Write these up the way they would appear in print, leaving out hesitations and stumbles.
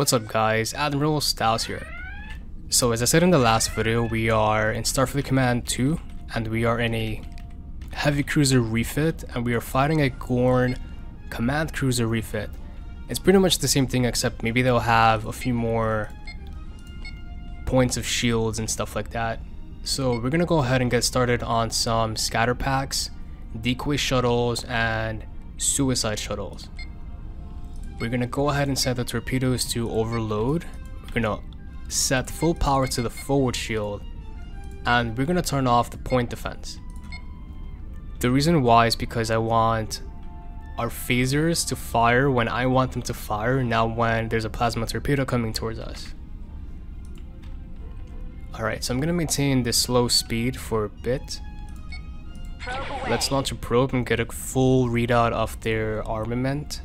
What's up guys, Admiral Stiles here. So as I said in the last video, we are in Starfleet Command 2 and we are in a Heavy Cruiser Refit and we are fighting a Gorn Command Cruiser Refit. It's pretty much the same thing except maybe they'll have a few more points of shields and stuff like that. So we're gonna go ahead and get started on some Scatter Packs, Decoy Shuttles, and Suicide Shuttles. We're gonna go ahead and set the torpedoes to overload. We're gonna set full power to the forward shield, and we're gonna turn off the point defense. The reason why is because I want our phasers to fire when I want them to fire, not when there's a plasma torpedo coming towards us. Alright, so I'm gonna maintain this slow speed for a bit. Let's launch a probe and get a full readout of their armament.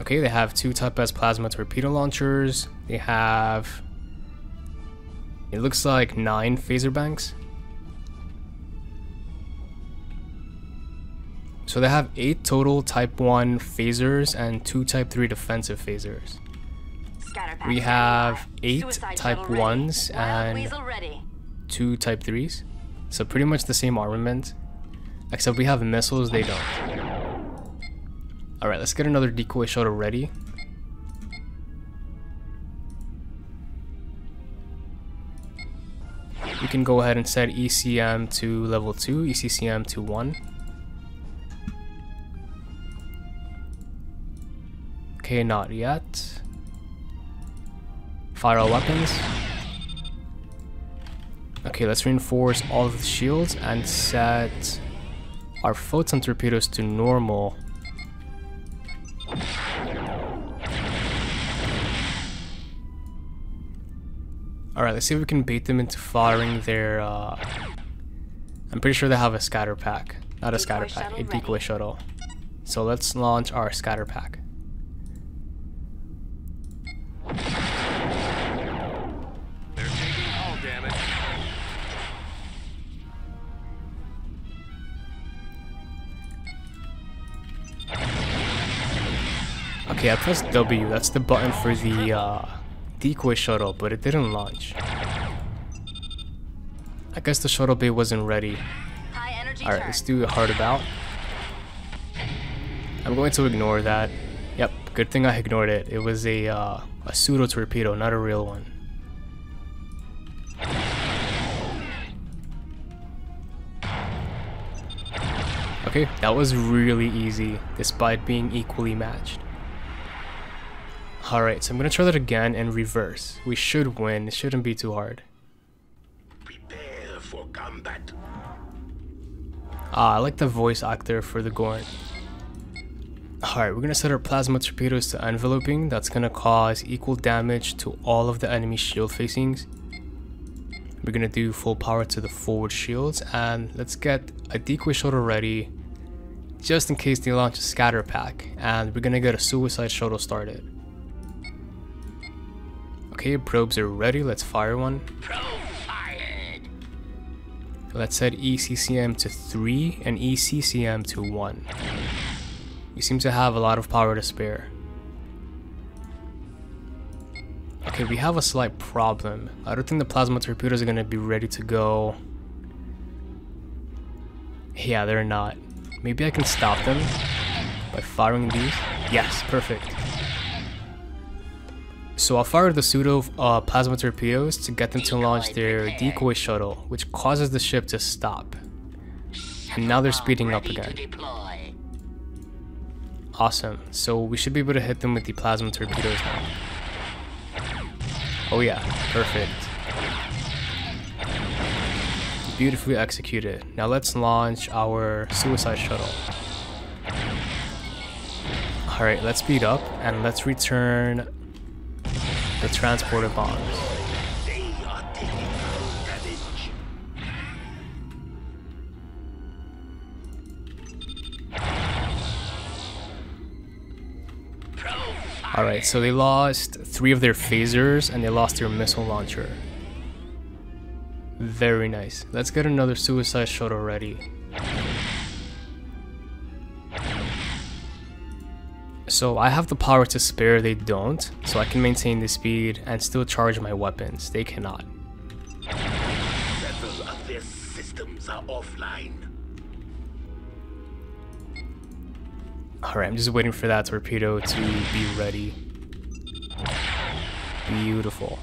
Okay, they have two Type-S Plasma Torpedo Launchers. They have, it looks like 9 Phaser Banks. So they have 8 total Type-1 Phasers and 2 Type-3 Defensive Phasers. We have 8 Type-1s and 2 Type-3s. So pretty much the same armament, except we have missiles, they don't. Alright, let's get another decoy shuttle ready. We can go ahead and set ECM to level 2, ECCM to 1. Okay, not yet. Fire all weapons. Okay, let's reinforce all of the shields and set our photon torpedoes to normal. Alright, let's see if we can bait them into firing their, I'm pretty sure they have a scatter pack. Not a scatter pack, a decoy shuttle. So let's launch our scatter pack. They're taking all damage. Okay, I pressed W, that's the button for the, decoy shuttle, but it didn't launch. I guess the shuttle bay wasn't ready. Alright, let's do a hard about. I'm going to ignore that. Yep, good thing I ignored it. It was a pseudo torpedo, not a real one. Okay, that was really easy, despite being equally matched. Alright, so I'm gonna try that again in reverse. We should win, it shouldn't be too hard. Prepare for combat. I like the voice actor for the Gorn. Alright, we're gonna set our plasma torpedoes to enveloping. That's gonna cause equal damage to all of the enemy shield facings. We're gonna do full power to the forward shields, and let's get a decoy shuttle ready just in case they launch a scatter pack, and we're gonna get a suicide shuttle started. Okay, probes are ready, let's fire one. Let's set ECCM to 3 and ECCM to 1. We seem to have a lot of power to spare. Okay, we have a slight problem. I don't think the plasma torpedoes are going to be ready to go. Yeah, they're not. Maybe I can stop them by firing these. Yes, perfect. So I fired the pseudo plasma torpedoes to get them to launch their decoy shuttle, which causes the ship to stop. And now they're speeding up again. Awesome. So we should be able to hit them with the plasma torpedoes now. Oh yeah, perfect. Beautifully executed. Now let's launch our suicide shuttle. Alright, let's speed up and let's return the transporter bombs. Alright, so they lost 3 of their phasers and they lost their missile launcher. Very nice. Let's get another suicide shuttle ready. So I have the power to spare, they don't, so I can maintain the speed and still charge my weapons. They cannot. Several of their systems are offline. Alright, I'm just waiting for that torpedo to be ready. Beautiful.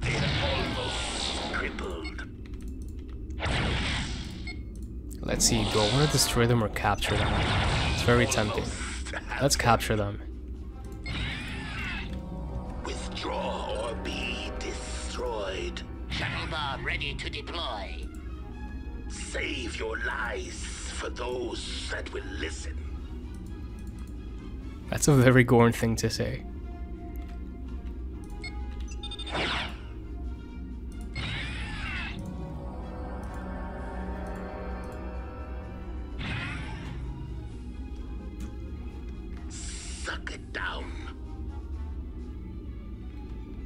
They're almost crippled. Let's see, do I want to destroy them or capture them? It's very tempting. Let's capture them. Withdraw or be destroyed. Shuttle bomb ready to deploy. Save your lies for those that will listen. That's a very Gorn thing to say. Suck it down.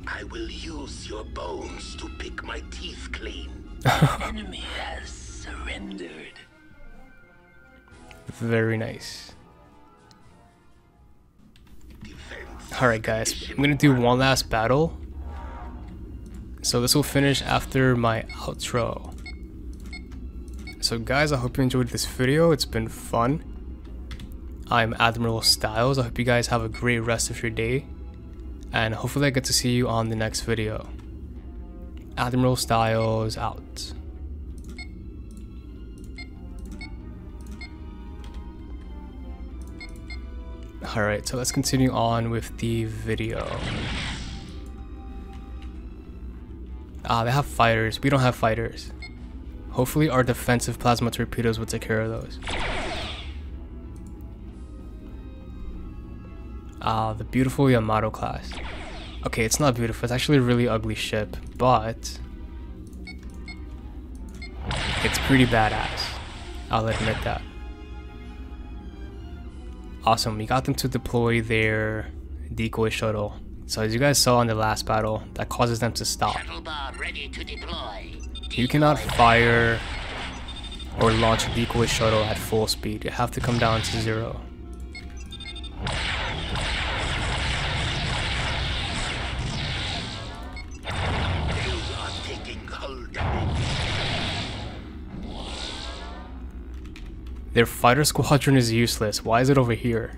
I will use your bones to pick my teeth clean. The enemy has surrendered. Very nice. Alright guys, I'm gonna do one last battle. So this will finish after my outro. So guys, I hope you enjoyed this video. It's been fun. I'm Admiral Stiles. I hope you guys have a great rest of your day. And hopefully I get to see you on the next video. Admiral Stiles out. Alright, so let's continue on with the video. Ah, they have fighters. We don't have fighters. Hopefully our defensive plasma torpedoes will take care of those. Ah, the beautiful Yamato class. Okay, it's not beautiful. It's actually a really ugly ship, but it's pretty badass. I'll admit that. Awesome, we got them to deploy their decoy shuttle. So as you guys saw in the last battle, that causes them to stop. Ready to deploy. You cannot fire or launch a decoy shuttle at full speed. You have to come down to zero. Their fighter squadron is useless. Why is it over here?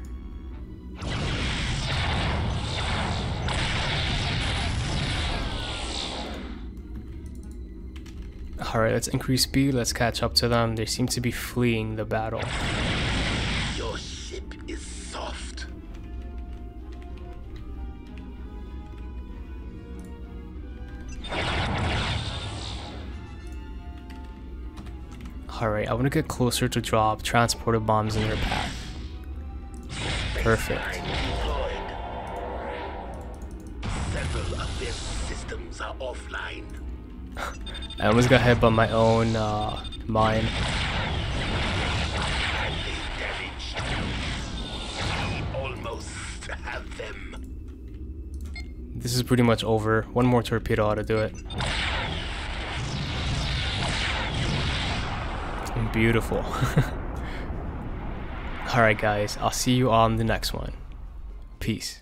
Alright, let's increase speed. Let's catch up to them. They seem to be fleeing the battle. Your ship is soft. Alright, I want to get closer to drop transporter bombs in their path. Perfect. Several of their systems are offline. I almost got hit by my own mine. We almost have them. This is pretty much over. One more torpedo ought to do it. Beautiful. Alright guys, I'll see you on the next one. Peace.